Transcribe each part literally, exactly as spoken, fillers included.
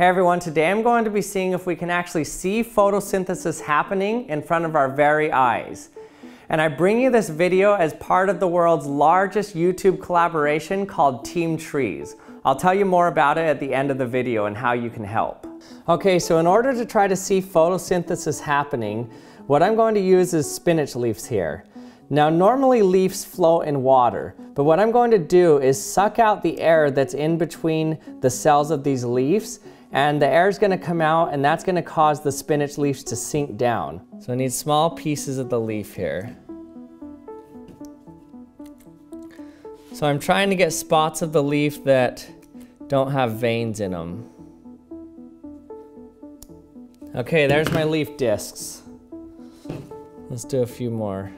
Hey everyone, today I'm going to be seeing if we can actually see photosynthesis happening in front of our very eyes. And I bring you this video as part of the world's largest YouTube collaboration called Team Trees. I'll tell you more about it at the end of the video and how you can help. Okay, so in order to try to see photosynthesis happening, what I'm going to use is spinach leaves here. Now normally leaves float in water, but what I'm going to do is suck out the air that's in between the cells of these leaves, and the air is going to come out and that's going to cause the spinach leaves to sink down. So I need small pieces of the leaf here. So I'm trying to get spots of the leaf that don't have veins in them. Okay, there's my leaf discs. Let's do a few more.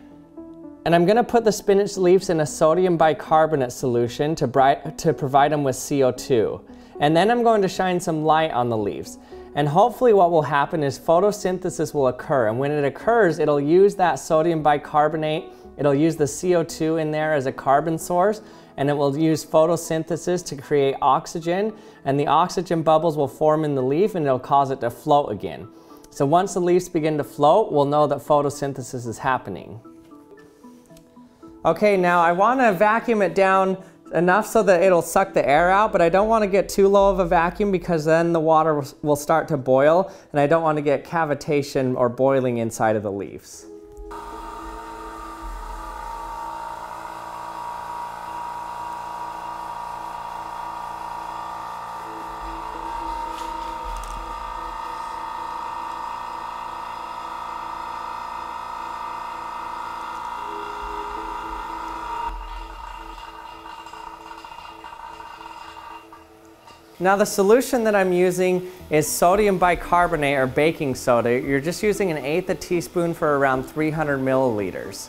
And I'm gonna put the spinach leaves in a sodium bicarbonate solution to, bright, to provide them with C O two. And then I'm going to shine some light on the leaves. And hopefully what will happen is photosynthesis will occur. And when it occurs, it'll use that sodium bicarbonate, it'll use the C O two in there as a carbon source, and it will use photosynthesis to create oxygen. And the oxygen bubbles will form in the leaf and it'll cause it to float again. So once the leaves begin to float, we'll know that photosynthesis is happening. Okay, now I want to vacuum it down enough so that it'll suck the air out, but I don't want to get too low of a vacuum because then the water will start to boil and I don't want to get cavitation or boiling inside of the leaves. Now the solution that I'm using is sodium bicarbonate or baking soda. You're just using an eighth of a teaspoon for around three hundred milliliters.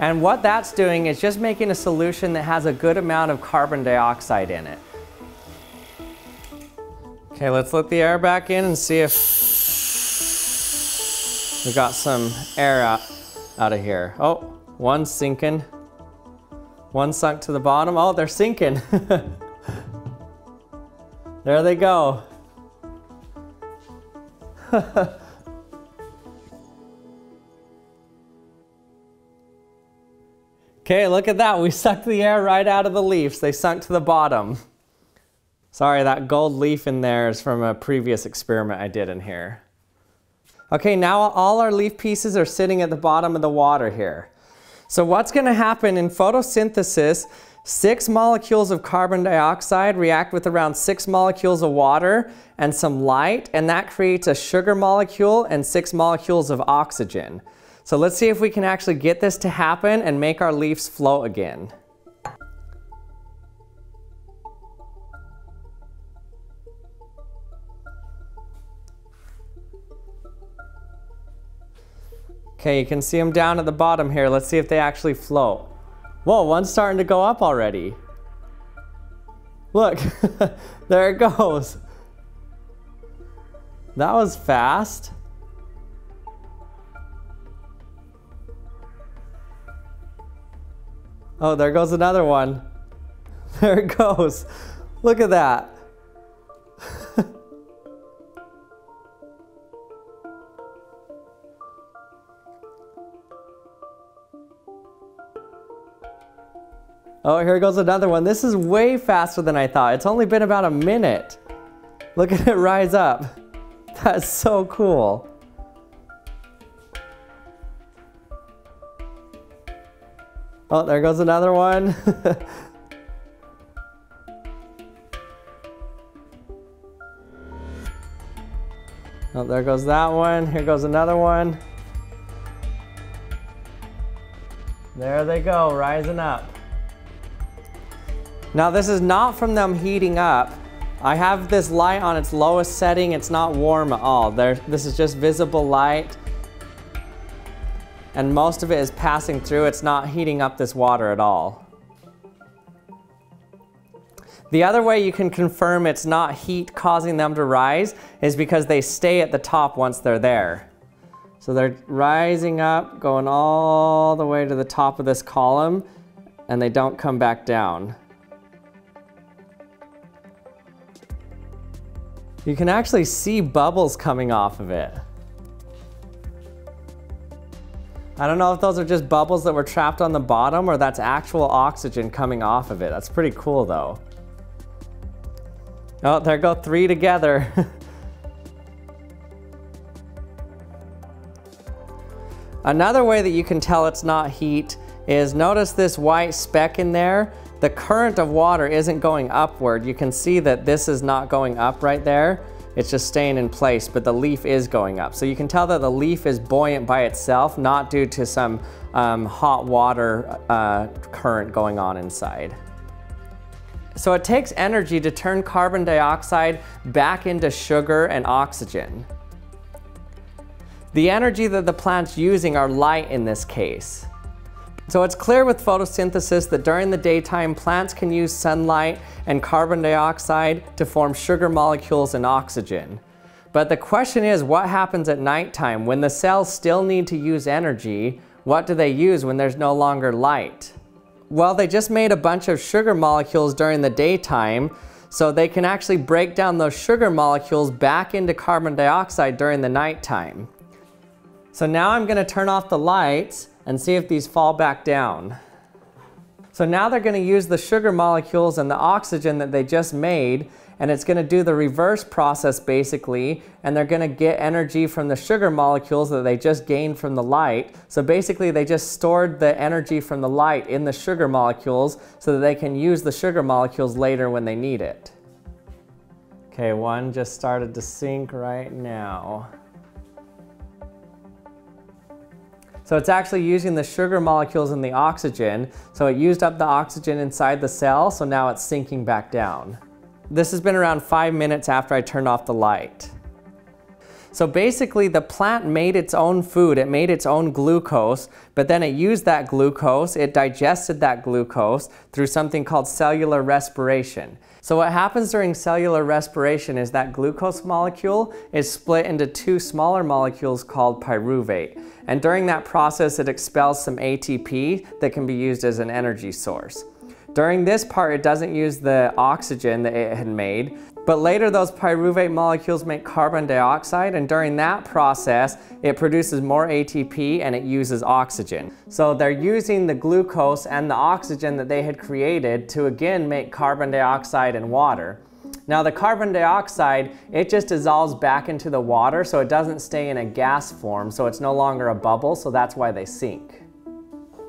And what that's doing is just making a solution that has a good amount of carbon dioxide in it. Okay, let's let the air back in and see if we got some air out, out of here. Oh, one's sinking. One sunk to the bottom. Oh, they're sinking. There they go. Okay, look at that. We sucked the air right out of the leaves. They sunk to the bottom. Sorry, that gold leaf in there is from a previous experiment I did in here. Okay, now all our leaf pieces are sitting at the bottom of the water here. So what's going to happen in photosynthesis? Six molecules of carbon dioxide react with around six molecules of water and some light, and that creates a sugar molecule and six molecules of oxygen. So let's see if we can actually get this to happen and make our leaves float again. Okay, you can see them down at the bottom here. Let's see if they actually float. Whoa, one's starting to go up already. Look, there it goes. That was fast. Oh, there goes another one. There it goes. Look at that. Oh, here goes another one. This is way faster than I thought. It's only been about a minute. Look at it rise up. That's so cool. Oh, there goes another one. Oh, there goes that one. Here goes another one. There they go, rising up. Now this is not from them heating up. I have this light on its lowest setting. It's not warm at all. There, this is just visible light. And most of it is passing through. It's not heating up this water at all. The other way you can confirm it's not heat causing them to rise is because they stay at the top once they're there. So they're rising up, going all the way to the top of this column, and they don't come back down. You can actually see bubbles coming off of it. I don't know if those are just bubbles that were trapped on the bottom or that's actual oxygen coming off of it. That's pretty cool though. Oh, there go three together. Another way that you can tell it's not heat is notice this white speck in there. The current of water isn't going upward. You can see that this is not going up right there. It's just staying in place, but the leaf is going up. So you can tell that the leaf is buoyant by itself, not due to some um, hot water uh, current going on inside. So it takes energy to turn carbon dioxide back into sugar and oxygen. The energy that the plant's using are light in this case. So it's clear with photosynthesis that during the daytime, plants can use sunlight and carbon dioxide to form sugar molecules and oxygen. But the question is, what happens at nighttime when the cells still need to use energy? What do they use when there's no longer light? Well, they just made a bunch of sugar molecules during the daytime, so they can actually break down those sugar molecules back into carbon dioxide during the nighttime. So now I'm going to turn off the lights and see if these fall back down. So now they're going to use the sugar molecules and the oxygen that they just made, and it's going to do the reverse process basically, and they're going to get energy from the sugar molecules that they just gained from the light. So basically they just stored the energy from the light in the sugar molecules so that they can use the sugar molecules later when they need it. Okay, one just started to sink right now. So it's actually using the sugar molecules and the oxygen. So it used up the oxygen inside the cell, so now it's sinking back down. This has been around five minutes after I turned off the light. So basically the plant made its own food, it made its own glucose, but then it used that glucose, it digested that glucose through something called cellular respiration. So what happens during cellular respiration is that glucose molecule is split into two smaller molecules called pyruvate. And during that process, it expels some A T P that can be used as an energy source. During this part, it doesn't use the oxygen that it had made, but later those pyruvate molecules make carbon dioxide, and during that process, it produces more A T P and it uses oxygen. So they're using the glucose and the oxygen that they had created to again make carbon dioxide and water. Now the carbon dioxide, it just dissolves back into the water, so it doesn't stay in a gas form, so it's no longer a bubble, so that's why they sink.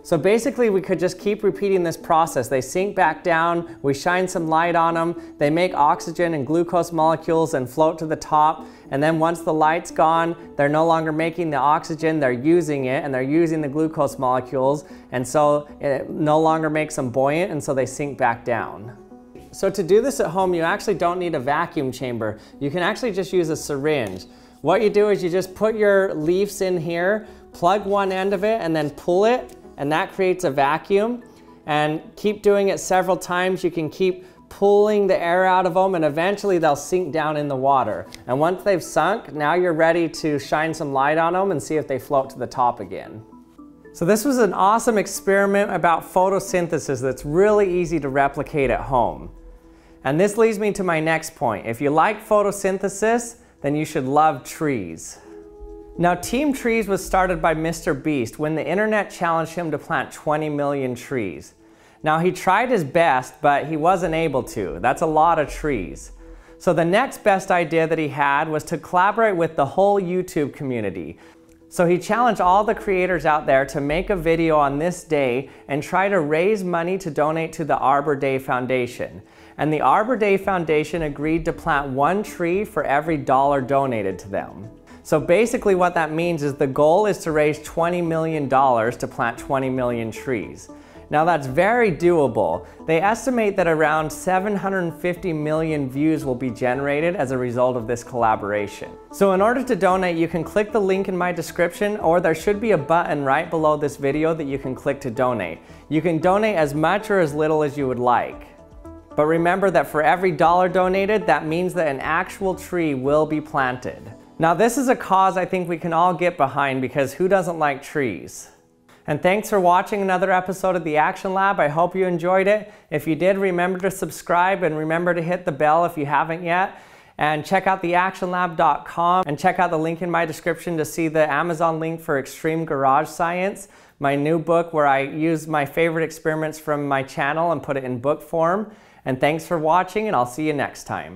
So basically we could just keep repeating this process. They sink back down, we shine some light on them, they make oxygen and glucose molecules and float to the top, and then once the light's gone, they're no longer making the oxygen, they're using it, and they're using the glucose molecules, and so it no longer makes them buoyant, and so they sink back down. So to do this at home, you actually don't need a vacuum chamber. You can actually just use a syringe. What you do is you just put your leaves in here, plug one end of it, and then pull it, and that creates a vacuum. And keep doing it several times. You can keep pulling the air out of them, and eventually they'll sink down in the water. And once they've sunk, now you're ready to shine some light on them and see if they float to the top again. So this was an awesome experiment about photosynthesis that's really easy to replicate at home. And this leads me to my next point. If you like photosynthesis, then you should love trees. Now, Team Trees was started by Mister Beast when the internet challenged him to plant twenty million trees. Now, he tried his best, but he wasn't able to. That's a lot of trees. So the next best idea that he had was to collaborate with the whole YouTube community. So he challenged all the creators out there to make a video on this day and try to raise money to donate to the Arbor Day Foundation. And the Arbor Day Foundation agreed to plant one tree for every dollar donated to them. So basically what that means is the goal is to raise twenty million dollars to plant twenty million trees. Now that's very doable. They estimate that around seven hundred fifty million views will be generated as a result of this collaboration. So in order to donate, you can click the link in my description, or there should be a button right below this video that you can click to donate. You can donate as much or as little as you would like. But remember that for every dollar donated, that means that an actual tree will be planted. Now this is a cause I think we can all get behind, because who doesn't like trees? And thanks for watching another episode of The Action Lab. I hope you enjoyed it. If you did, remember to subscribe and remember to hit the bell if you haven't yet. and check out the action lab dot com and check out the link in my description to see the Amazon link for Extreme Garage Science, my new book where I use my favorite experiments from my channel and put it in book form. And thanks for watching, and I'll see you next time.